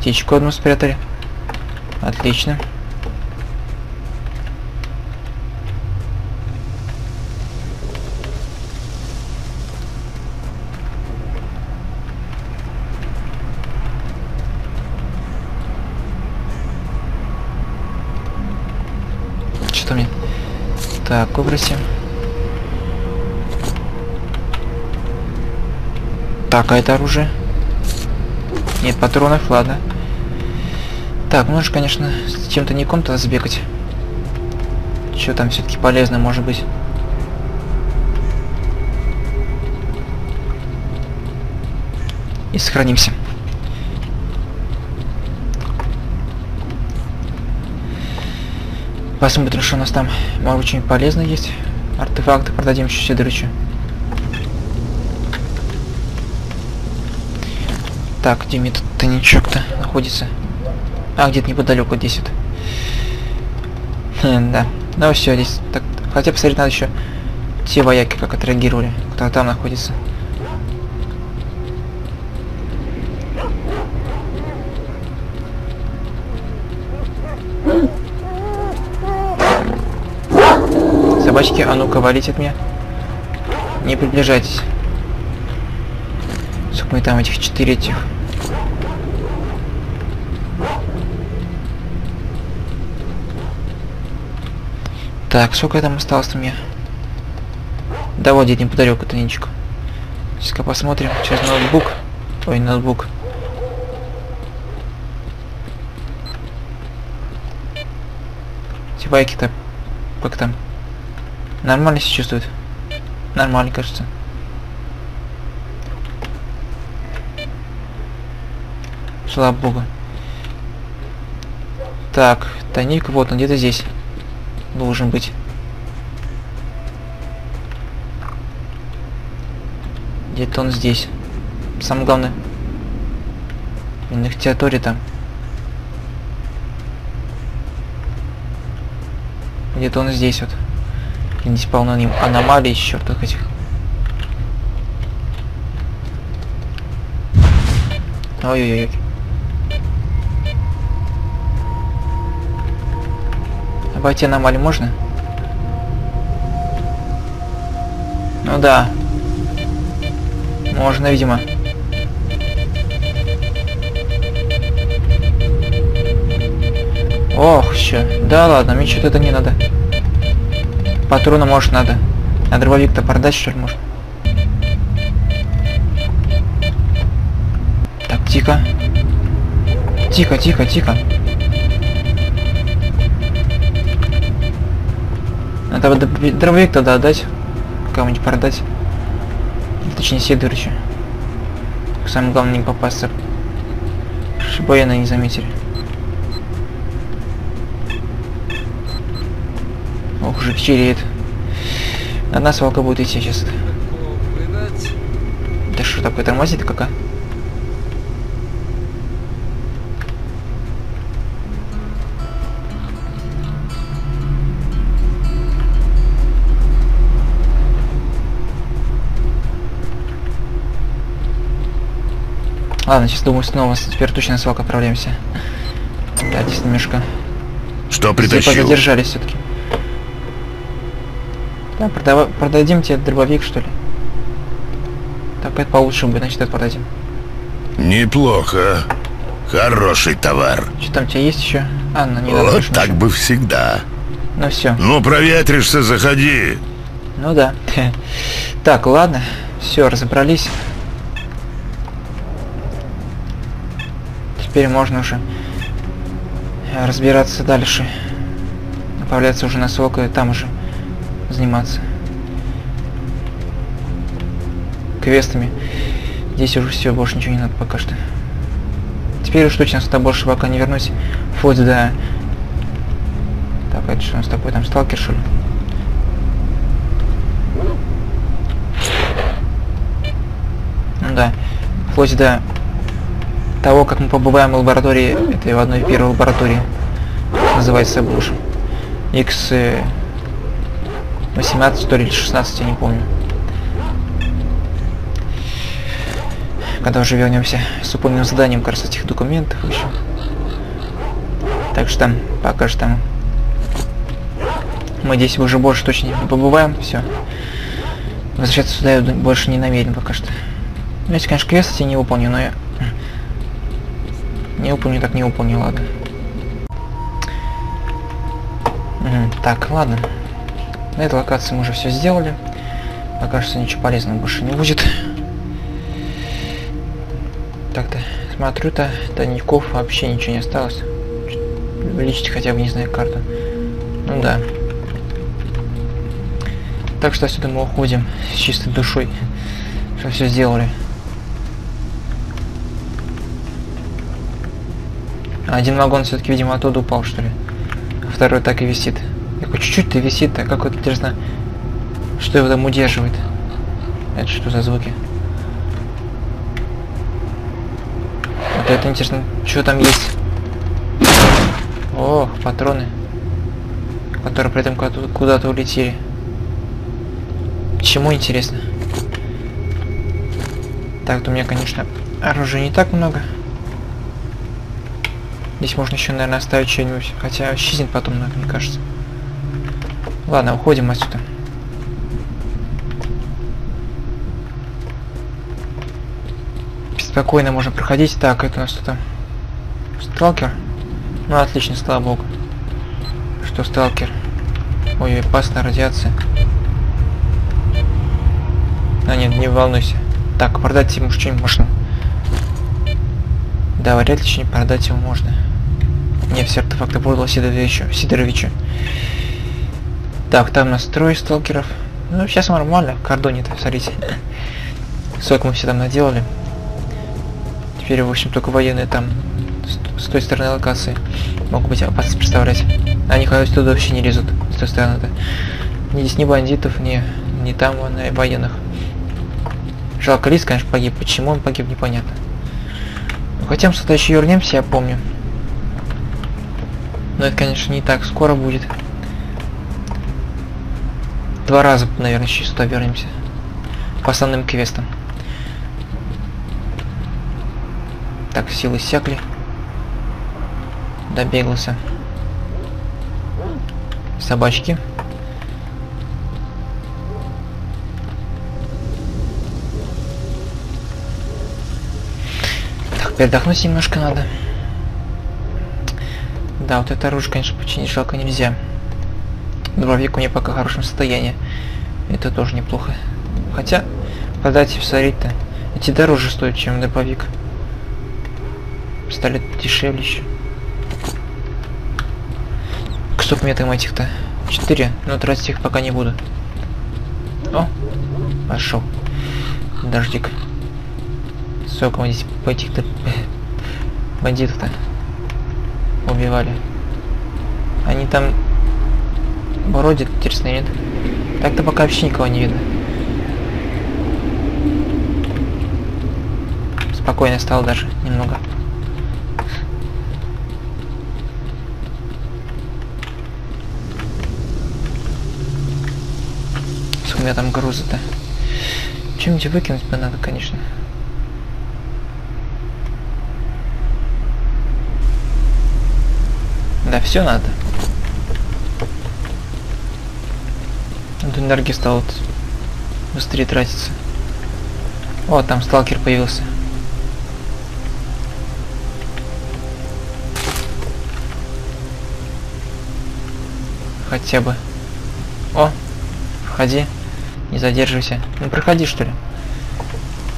Птичку одну спрятали. Отлично. Что мне? Так, выбросим. Так, а это оружие? Нет патронов, ладно. Так, можешь, конечно, с чем-то не ком-то сбегать. Что там все-таки полезно, может быть? И сохранимся. Посмотрим, что у нас там. Может, очень полезно есть. Артефакты продадим еще Сидоровичу. Так, где мне тут тайничок-то находится? А, где-то неподалеку, 10. Да. Ну все, здесь. Так, хотя посмотреть надо еще те вояки, как отреагировали. Кто там находится. Собачки, а ну-ка, валите от меня. Не приближайтесь. Сколько мы там этих 4 этих. Так, сколько там осталось-то мне? Да вот, где-то неподалеку тайничек. Сейчас-ка посмотрим. Сейчас ноутбук. Ой, ноутбук. Эти байки-то как там? Нормально себя чувствуют? Нормально, кажется. Слава богу. Так, тайник, вот он где-то здесь должен быть. Где-то он здесь. Самое главное. На их территории там. Где-то он здесь вот. Здесь полно аномалий, чертых этих. Ой-ой-ой. Обойти аномалии можно? Ну да. Можно, видимо. Ох, ща. Да ладно, мне что-то это не надо. Патрона, может, надо. А дробовик-то продать, что ли, может? Так, тихо. Тихо, тихо, тихо. Надо дробовик тогда отдать. Кому-нибудь продать. Точнее, Сидоровичу. Самое главное, не попасться. Чтобы я не заметили. Ох, уже пчелеет. На нас волка будет идти сейчас. Да что такое, тормозит какая? Ладно, сейчас думаю, снова теперь точно на свалку отправляемся. Да, здесь немножко. Что притащил? Все задержались все-таки. Да, продадим тебе дробовик, что ли? Так, это получше будет, значит, это продадим. Неплохо. Хороший товар. Что там у тебя есть еще? А, ну, не надо. Вот так ничего. Бы всегда. Ну все. Ну, проветришься, заходи. Ну да. Так, ладно. Все, разобрались. Теперь можно уже разбираться дальше, направляться уже на сок и там уже заниматься квестами. Здесь уже все, больше ничего не надо пока что. Теперь уж точно сюда больше пока не вернусь. Вплоть до... Так, это что у нас такое? Там сталкер, что ли? Ну да. Вплоть до... того, как мы побываем в лаборатории, это в одной из первых лабораторий, называется Буш. X18, что ли, или 16, я не помню. когда уже вернемся с выполненным заданием, кажется, этих документов еще. Так что пока что мы здесь уже больше точно не побываем, все. Возвращаться сюда я больше не намерен пока что. Если, конечно, квест я не выполню, но я... Не выполню, так не выполню, ладно. Так, ладно. На этой локации мы уже все сделали. Пока что ничего полезного больше не будет. Так-то, смотрю-то, тайников вообще ничего не осталось. Увеличить хотя бы, не знаю, карту. Ну да. Так что отсюда мы уходим с чистой душой, что все сделали. Один вагон все-таки, видимо, оттуда упал, что ли. А второй так и висит. Такой чуть-чуть-то висит, так как вот интересно, что его там удерживает. Это что за звуки? Вот это интересно, что там есть. Ох, патроны, которые при этом куда-то улетели. Чему интересно? Так, то у меня, конечно, оружия не так много. Здесь можно еще, наверное, оставить что-нибудь. Хотя исчезнет потом, мне кажется. Ладно, уходим отсюда. Спокойно можно проходить. Так, это у нас что-то. Сталкер? Ну, отлично, слава богу. Что сталкер? Ой, опасная радиация. А нет, не волнуйся. Так, продать ему что-нибудь можно. Да, вряд ли что-нибудь продать ему можно. Не, все артефакты продал Сидоровичу. Так, там настрой сталкеров. Ну, сейчас нормально, в кордоне-то, смотрите. Сколько мы все там наделали. Теперь, в общем, только военные там, с той стороны локации, могут быть опасность представлять. Они, конечно, туда вообще не лезут, с той стороны-то. Ни здесь ни бандитов, ни там, ни военных. Жалко, Лис, конечно, погиб. Почему он погиб, непонятно. Хотя мы сюда еще вернемся, я помню. Но это, конечно, не так скоро будет. Два раза, наверное, еще сюда вернемся. По основным квестам. Так, силы иссякли. Добегался. Собачки. Передохнуть немножко надо. Да, вот это оружие, конечно, починить жалко нельзя. Дробовик у меня пока в хорошем состоянии. Это тоже неплохо. Хотя, подать и всорить-то. Эти дороже стоят, чем дробовик. Пистолет дешевле еще. Сколько у меня там этих-то? 4, но тратить их пока не буду. О, пошел. Дождик. Сколько мы здесь по этих-то бандитов-то убивали. Они там бродят, интересно, нет? Так-то пока вообще никого не видно. Спокойно стало даже немного. Сколько у меня там груза-то? Чем-нибудь выкинуть бы надо, конечно. Да, все надо. Вот энергия стала вот быстрее тратиться. Вот там сталкер появился. Хотя бы. О, входи. Не задерживайся. Ну, проходи, что ли.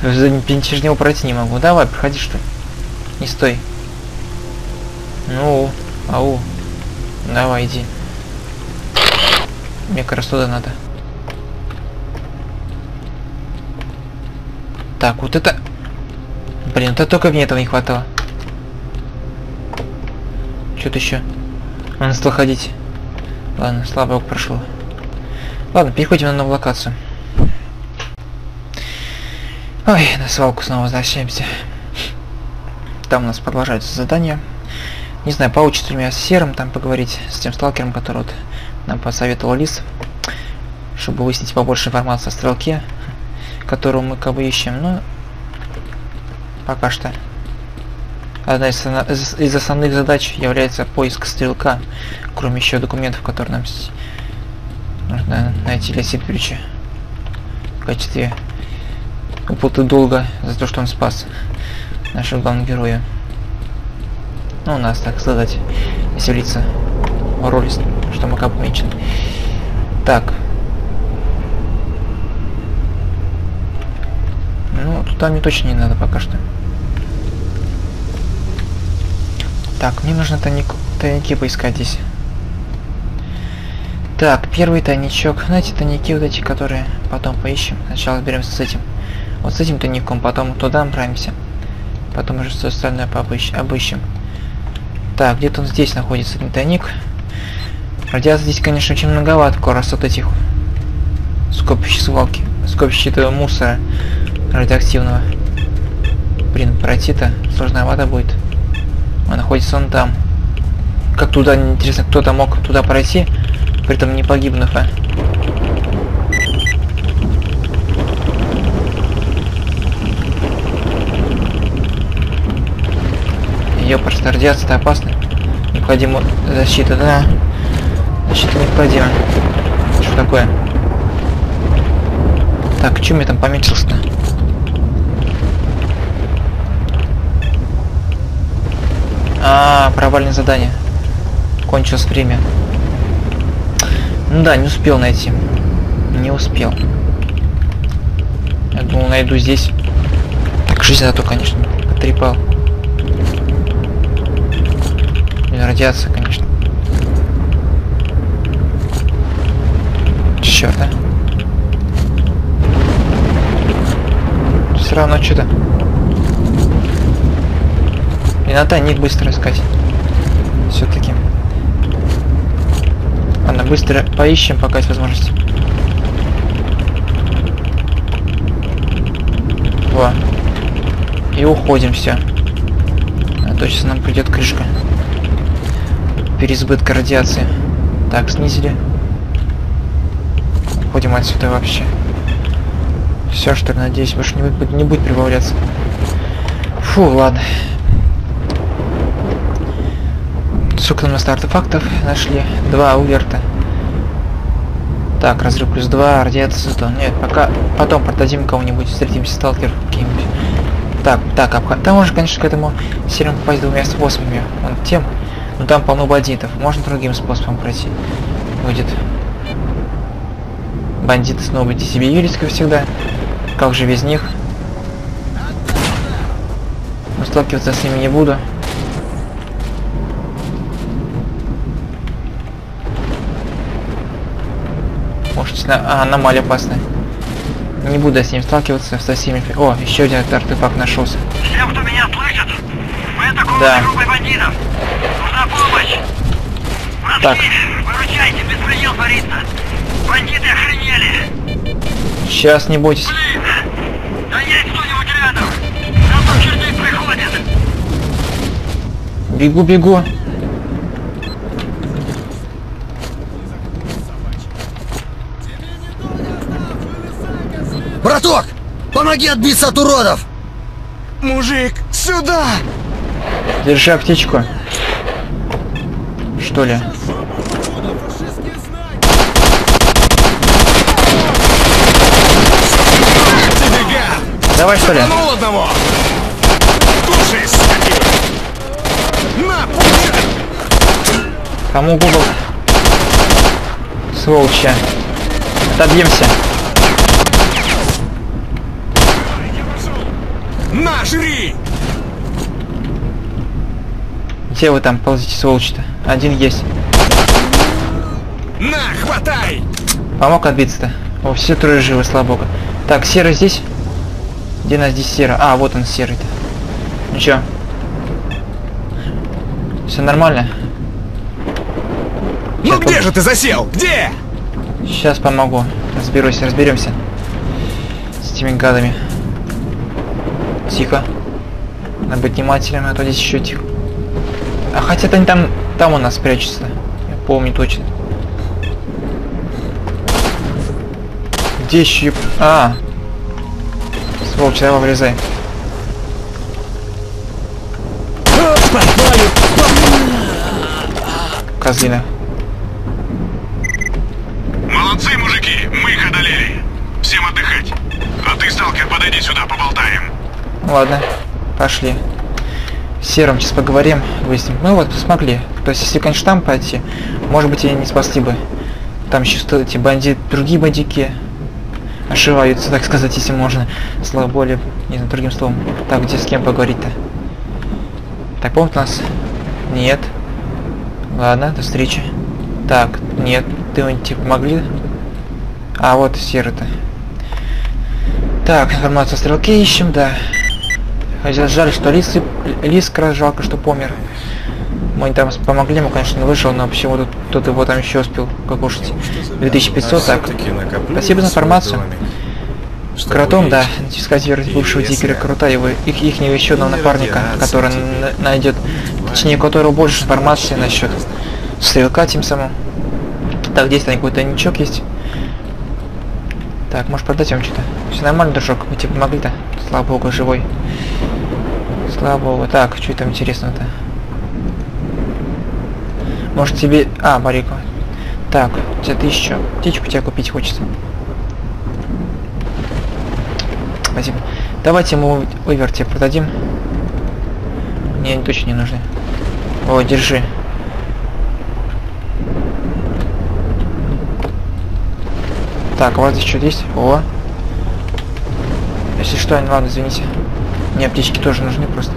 Через него пройти не могу. Давай, проходи, что ли. Не стой. Ну... Ау, давай иди. Мне как раз туда надо. Так, вот это... Блин, вот это только мне этого не хватало. Что-то еще. Он стал ходить. Ладно, слава богу, прошло. Ладно, переходим на новую локацию. Ой, на свалку снова возвращаемся. Там у нас продолжаются задания. Не знаю, получится ли у меня с Серым там поговорить, с тем сталкером, который вот нам посоветовал Лис, чтобы выяснить побольше информации о стрелке, которого мы как бы ищем. Но пока что. Одна из основных задач является поиск стрелка, кроме еще документов, которые нам нужно найти для Сидоровича. В качестве уплаты долга за то, что он спас нашего главного героя. Ну, у нас, так сказать, веселится роль, что мы обмечен. Так. Ну, туда мне точно не надо пока что. Так, мне нужно тайники поискать здесь. Так, первый тайничок. Знаете, тайники вот эти, которые потом поищем. Сначала беремся с этим. Вот с этим тайником, потом туда направимся. Потом уже все остальное обыщем. Так, где-то он здесь находится, этот тайник. Радиация здесь, конечно, очень многовато, раз вот этих скопищ свалки. Скопищ этого мусора радиоактивного. Блин, пройти-то сложновато будет. А находится он там. Как туда, интересно, кто-то мог туда пройти, при этом не погибнув, а? Ёпарст, радиация-то опасна. Необходима защита, да? Защита необходима. Что такое? Так, чё мне там пометился-то? А, провальное задание. Кончилось время. Ну да, не успел найти. Не успел. Я думал, найду здесь. Так, жизнь зато, конечно, потрепал. Радиация, конечно. Черт, а? Все равно что-то. И на тайник быстро искать. Все-таки. Ладно, быстро поищем, пока есть возможность. Во. И уходим, все. А то сейчас нам придет крышка. Переизбытка радиации. Так, снизили. Уходим отсюда вообще. Все, что ли, надеюсь, больше не будет прибавляться. Фу, ладно. Сколько у нас артефактов нашли? 2 уверта. Так, разрыв плюс 2, радиация 100. Нет, пока потом продадим кого-нибудь, встретимся, сталкер каким-нибудь. Так, обход. Там можно, конечно, к этому серым попасть двумя способами. Вон тем. Но там полно бандитов. Можно другим способом пройти. Будет. Бандиты снова будете себе юрить, как всегда. Как же без них? Но сталкиваться с ними не буду. Может, аномалия опасная. Не буду я с ним сталкиваться, со всеми... О, еще один артефакт нашелся. Всем, кто меня слышит, вы атакуете, да, группой бандитов. Нужна помощь. Врачи, так. Выручайте, беспредел творится. Бандиты охренели. Сейчас, не бойтесь. Блин, да есть кто-нибудь рядом. Там там черти приходят. Бегу. Браток, помоги отбиться от уродов! Мужик, сюда! Держи аптечку. Что ли? Давай, что ли? Кому губы? Сволча. Отобьемся. На, жри! Где вы там ползите, сволочи-то? Один есть. На, хватай! Помог отбиться-то. О, все трое живы, слабого. Так, Серый здесь? Где нас здесь Серый? А, вот он, Серый-то. Ну чё? Все нормально? Ну где же ты засел? Где? Сейчас помогу. Разберемся. С этими гадами. Тихо. Надо быть внимательным, а то здесь еще тихо. А хотя они там у нас прячутся. Я помню точно. Где еще... А! Сволочь, давай, вылезай. козлина. Молодцы, мужики, мы их одолели. Всем отдыхать. А ты, сталкер, подойди сюда, поболтаем. Ладно, пошли. С Серым сейчас поговорим, выясним. Мы вот смогли. То есть, если, конечно, там пойти, может быть, и не спасли бы. Там еще эти бандиты, другие бандики ошиваются, так сказать, если можно. Слово более, не знаю, другим словом. Так, где с кем поговорить-то? Так, помнит нас? Нет. Ладно, до встречи. Так, нет. Ты мне типа помогли? А вот Серый-то. Так, информацию о Стрелке ищем, да. Хотя жаль, что Лис как раз жалко, что помер. Мы там помогли, ему, конечно, не вышел, но почему тут кто-то его там еще успел покушать. 2500, так. Спасибо за информацию. Кротом, да, искать верить бывшего дикера Крота, его ихнего еще одного напарника, который найдет, точнее, которого больше информации насчет Стрелка тем самым. Так, здесь там какой-то ничок есть. Так, может продать им что-то. Все нормально, дружок, мы тебе помогли-то. Слава богу, живой. Слава богу. Так, что там интересного-то? Может тебе... А, Марику. Так, у тебя 1000. Птичку тебя купить хочется. Спасибо. Давайте ему выверти продадим. Мне они точно не нужны. О, держи. Так, у вас здесь что-то есть? О. Если что, ладно, извините. Мне аптечки тоже нужны просто.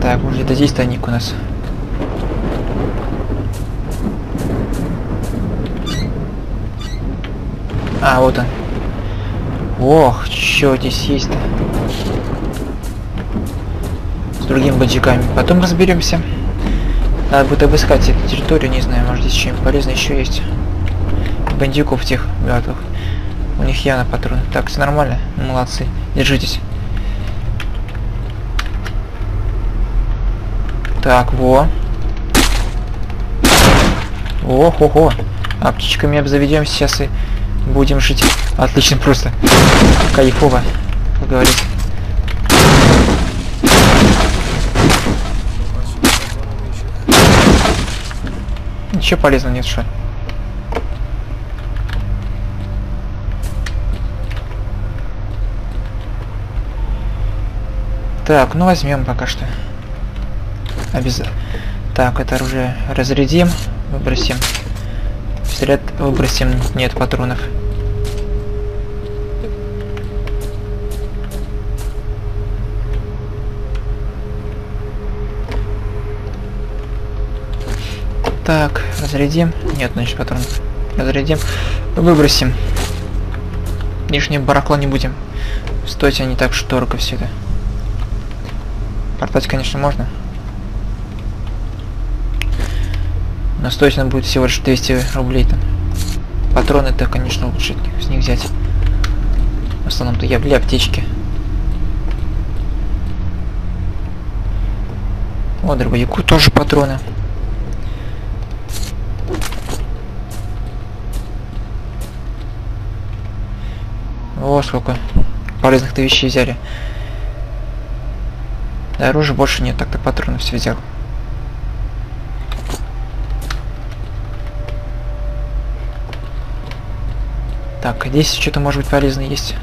Так, уже где-то здесь тайник у нас. А, вот он. Ох, что здесь есть-то? С другими бандиками. Потом разберемся. Надо будет обыскать эту территорию, не знаю, может здесь что-нибудь полезное еще есть. Бандиков тех мертвых. У них явно патроны. Так, все нормально? Молодцы. Держитесь. Так, во. О-хо-хо. Аптечками обзаведем сейчас и будем жить. Отлично, просто. Кайфово, как говорится. Ничего полезного нет, что ли? Так, ну возьмем пока что. Обязательно. Так, это оружие разрядим, выбросим. Пистолет выбросим, нет патронов. Так, разрядим, нет, значит, патронов. Разрядим, выбросим. Лишнее барахло не будем. Стоить они так что дорого все это. Портать, конечно, можно. Но стоить нам будет всего лишь 200 рублей там. Патроны-то, конечно, лучше с них взять. В основном-то я для аптечки. О, дробовику тоже патроны. О, сколько полезных-то вещей взяли. Да, оружия больше нет, так-то патронов все взял. Так, здесь что-то может быть полезное есть.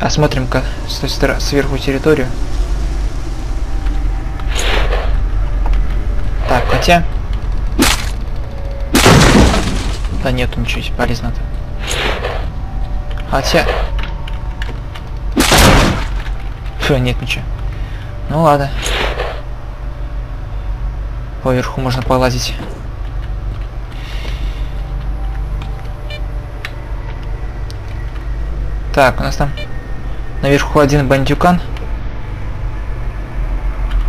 Осмотрим-ка с той стороны, сверху территорию. Так, хотя... Да нету ничего полезного-то. Хотя... Нет ничего. Ну ладно. Поверху можно полазить. Так, у нас там наверху один бандюкан.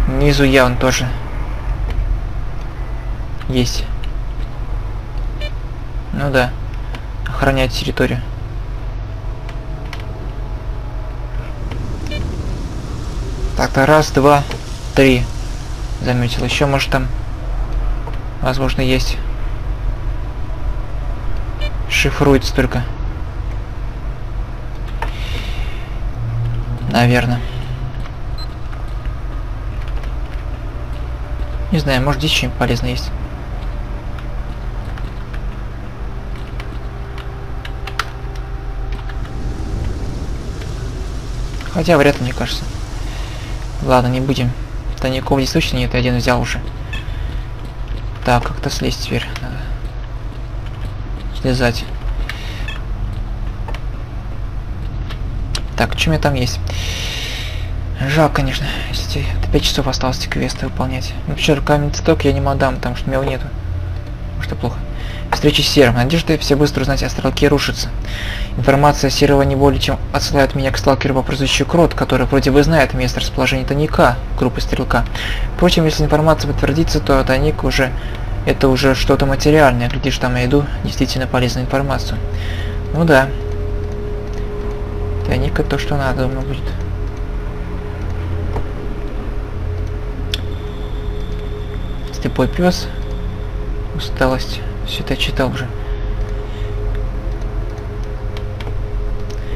Внизу явно тоже есть. Ну да. Охранять территорию. Так-то раз, два, три. Заметил. Еще, может, там, возможно, есть. Шифруется только. Наверное. Не знаю, может здесь что-нибудь полезное есть. Хотя вряд ли, мне кажется. Ладно, не будем. Тайников здесь точно нет, я один взял уже. Так, как-то слезть теперь надо. Слезать. Так, что у меня там есть? Жалко, конечно, если 5 часов осталось эти квесты выполнять. Вообще, руками цветок я не мадам, потому что у меня его нету. Может, это плохо. Встреча с Серым. Надежда все быстро узнать о Стрелке рушится. Информация Серого не более чем отсылает меня к сталкеру по прозвищу Крот, который вроде бы знает место расположения тайника группы Стрелка. Впрочем, если информация подтвердится, то тайник уже... это уже что-то материальное. Глядишь, там я иду действительно полезную информацию. Ну да. Тайник — это то, что надо, думаю, будет. Слепой пес. Усталость. Все это читал уже.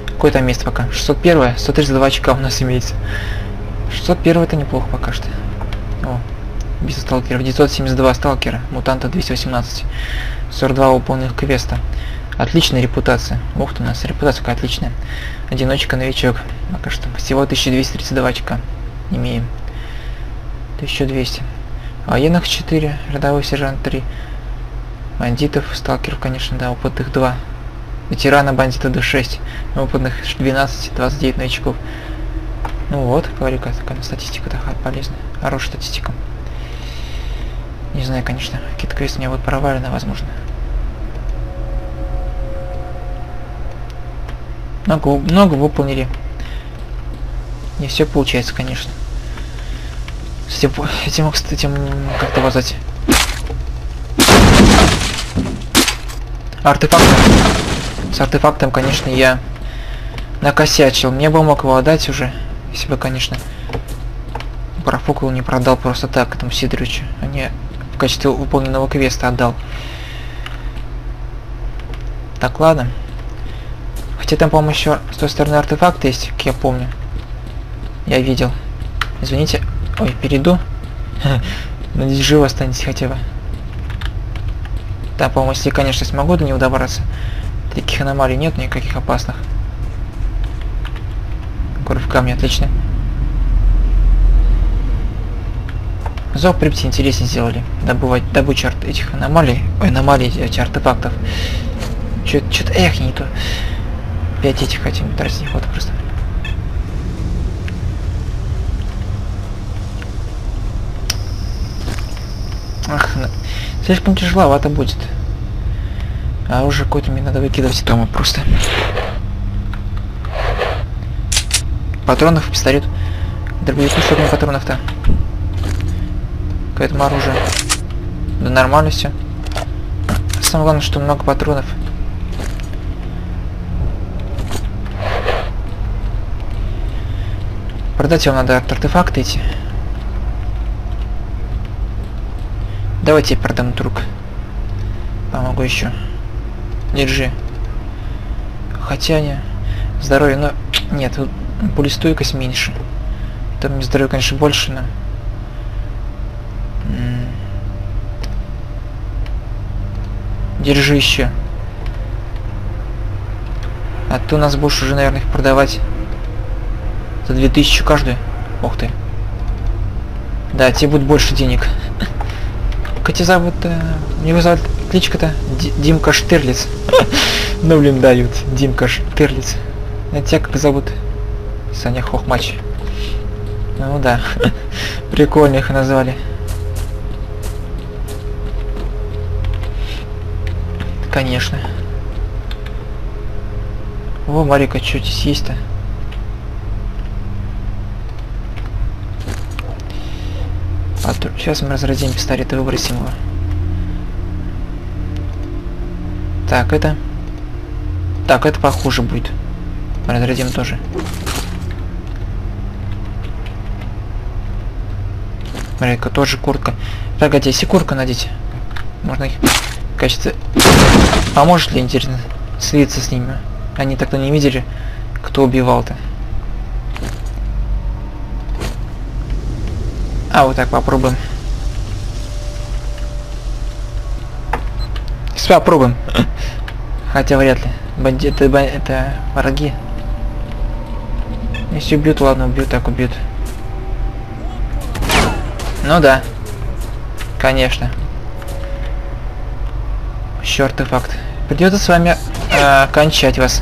Какое там место пока? 601, 132 очка у нас имеется. 601 это неплохо пока что. О, без сталкеров. 972 сталкера, мутанта 218. 42 выполненных квеста. Отличная репутация. Ух ты, у нас репутация какая отличная. Одиночка, новичок. Пока что. Всего 1232 очка имеем. 1200. Военных 4, рядовой сержант 3. Бандитов, сталкеров, конечно, да, опытных 2. Ветерана бандитов 6, опытных 12, 29 новичков. Ну вот, говорю-ка, такая статистика-то полезная. Хорошая статистика. Не знаю, конечно, какие-то квесты у меня будут провалены, возможно. Много выполнили. Не все получается, конечно. С этим, кстати, как-то возать. Артефакт. С артефактом, конечно, я накосячил. Мне бы мог его отдать уже. Если бы, конечно, профукал, не продал просто так этому Сидоровичу. А не в качестве выполненного квеста отдал. Так, ладно. Хотя там, по-моему, еще с той стороны артефакт есть, как я помню. Я видел. Извините. Ой, перейду. Надеюсь, живо останетесь хотя бы. Да, по-моему, если, конечно, смогу до него добраться. Таких аномалий нет, никаких опасных. Горы в камне, отлично. Зов Припяти интереснее сделали. Добывать добычу этих аномалий. Ой, аномалий этих артефактов. Чё-то, эх, не то. 5 этих хотим, тратить не хватает просто. Ах, слишком тяжеловато будет. А уже какой-то мне надо выкидывать дома просто. Патронов, пистолет. Дробовику, что мне патронов-то? К этому оружию. Да нормально все. Самое главное, что много патронов. Продать его надо, артефакты эти. Давайте я продам друг. Помогу еще. Держи. Хотя не. Здоровье, но. Нет, тут пулестойкость меньше. Там мне здоровье, конечно, больше, но. Держи еще. А то нас будешь уже, наверное, их продавать. За 2000 каждую. Ох ты. Да, тебе будет больше денег. Хотя зовут... Его зовут кличка-то Димка Штирлиц. Ну, блин, дают. Димка Штирлиц. А тебя как зовут? Саня Хохмач. Ну да. Прикольно их назвали. Конечно. О, Марик, что здесь есть-то? Сейчас мы разрядим пистолет и выбросим его. Так, это... Так, это похуже будет. Разрядим тоже. Смотри-ка, тоже куртка. Погодите, куртку надеть. Можно их... Кажется... А может ли, интересно, слиться с ними? Они так-то не видели, кто убивал-то. А, вот так попробуем. Сейчас пробуем. Хотя вряд ли. Бандиты, это враги. Если убьют, ладно, убьют, так убьют. Ну да. Конечно. Чёрт, факт. Придется с вами кончать вас.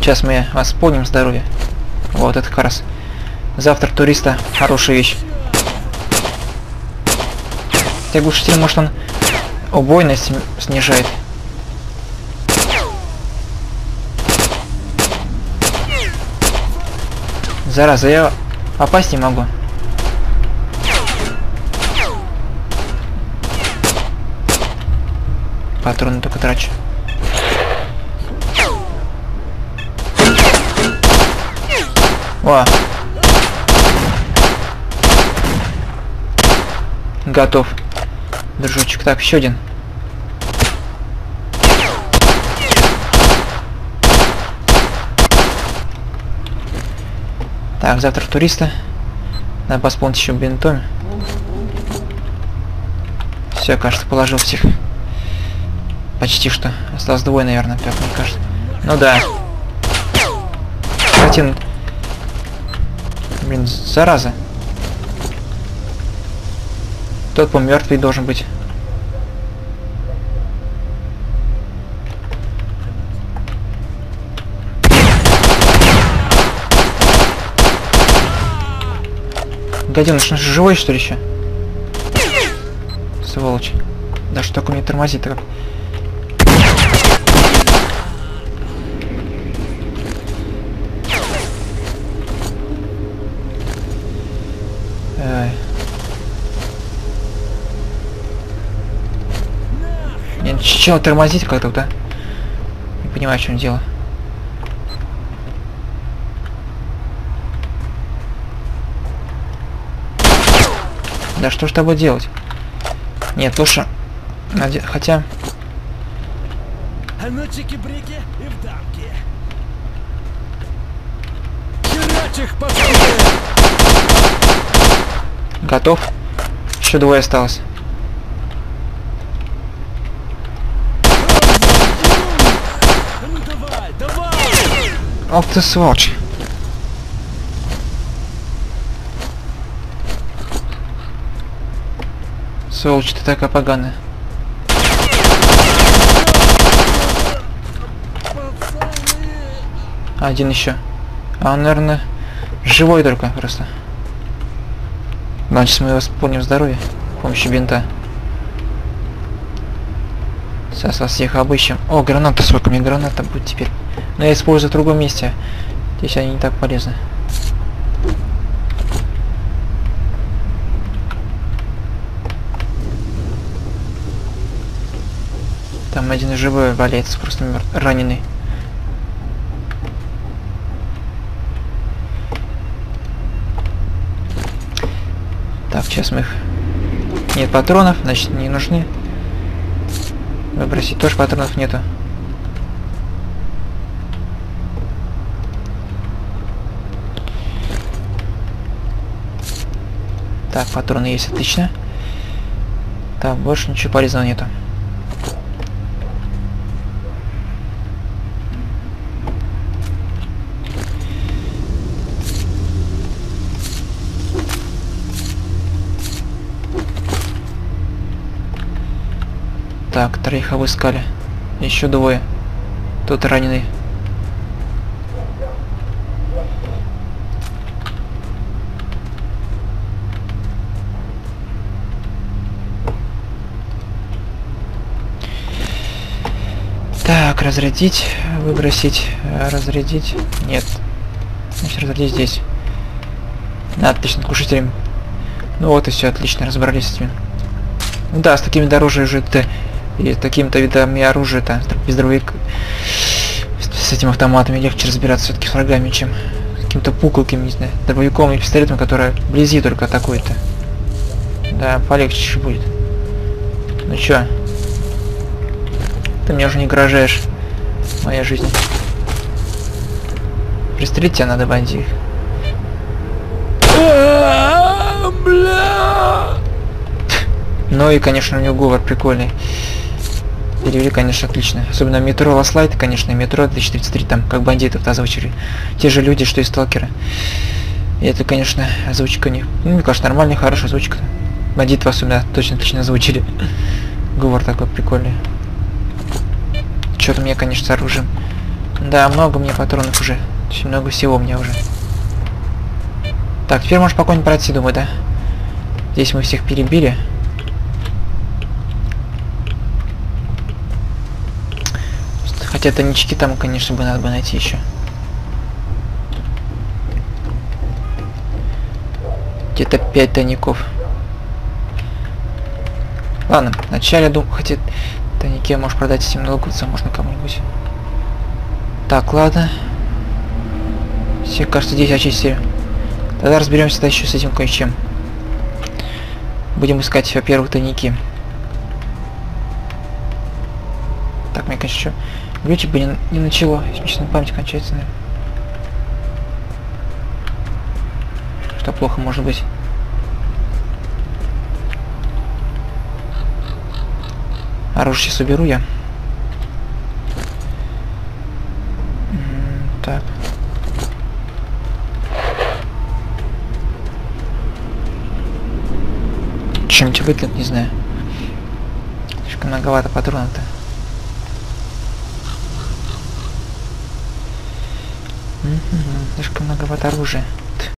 Сейчас мы восполним здоровье. Вот это как раз. Завтра туриста хорошая вещь. Хотя глушитель, может, он убойность снижает. Зараза, я попасть не могу. Патроны только трачу. О. Готов, дружочек. Так, еще один. Так, завтра туриста. Надо восполнить еще бинтом. Все, кажется, положил всех. Почти что. Осталось двое, наверное, как мне кажется. Ну да. Хотя... Блин, зараза. Тот помертвый должен быть. Гаденыш, он же живой, что ли, еще? Сволочь. Да что такое, мне тормозит так. Чего тормозить как-то, да? Не понимаю, в чем дело. Да что ж тобой делать? Нет, лучше... Хотя... Готов. Еще двое осталось. Ох ты сволочь. Сволочь, ты такая поганая. Один еще. А он, наверное, живой только просто. Значит, мы восполним здоровье с помощью бинта. Сейчас вас всех обыщем. О, граната, сколько мне граната будет теперь. Но я использую в другом месте. Здесь они не так полезны. Там один живой валяется, просто раненый. Так, сейчас мы их... Нет патронов, значит, не нужны. Выбросить тоже патронов нету. Так, патроны есть, отлично. Так, больше ничего полезного нету. Так, троих обыскали. Еще двое. Тут раненый. Так, разрядить, выбросить, разрядить. Нет. Значит, разрядить здесь. Отлично, глушителем. Ну вот и все, отлично, разобрались с ними. Ну да, с такими дороже уже ты. И таким-то видами оружия-то, без дробовик, с этим автоматами легче разбираться все-таки с врагами, чем каким-то пуколким, не знаю, дробовиком или пистолетом, которая вблизи только атакует-то. Да, полегче будет. Ну чё? Ты мне уже не угрожаешь. Моя жизнь. Пристрелить тебя надо, бандит. Ну и, конечно, у него говор прикольный. Перевели, конечно, отлично. Особенно метро Ласлайт, конечно, метро 2033, там, как бандитов озвучили. Те же люди, что и сталкеры. И это, конечно, озвучка не... Ну, мне кажется, нормальная, хорошая озвучка. Бандитов особенно точно отлично озвучили. Говор такой прикольный. Что-то мне, конечно, с оружием. Да, много мне патронов уже. Очень много всего у меня уже. Так, теперь можешь спокойно пройти, думаю, да? Здесь мы всех перебили. Хотя тонички там, конечно, бы надо бы найти еще. Где-то 5 тоников. Ладно, вначале думаю, хотя тоники можешь продать этим налоговцам, можно кому-нибудь. Так, ладно. Все, кажется, здесь очистили. Тогда разберемся еще с этим кое-чем. Будем искать, во-первых, тайники. Так, мне, конечно, глючи бы не начало. Смешная память кончается, наверное. Что плохо может быть. Оружие сейчас уберу я. Так. Чем-нибудь выклик, не знаю. Слишком многовато патронов-то. Слишком многовато оружия.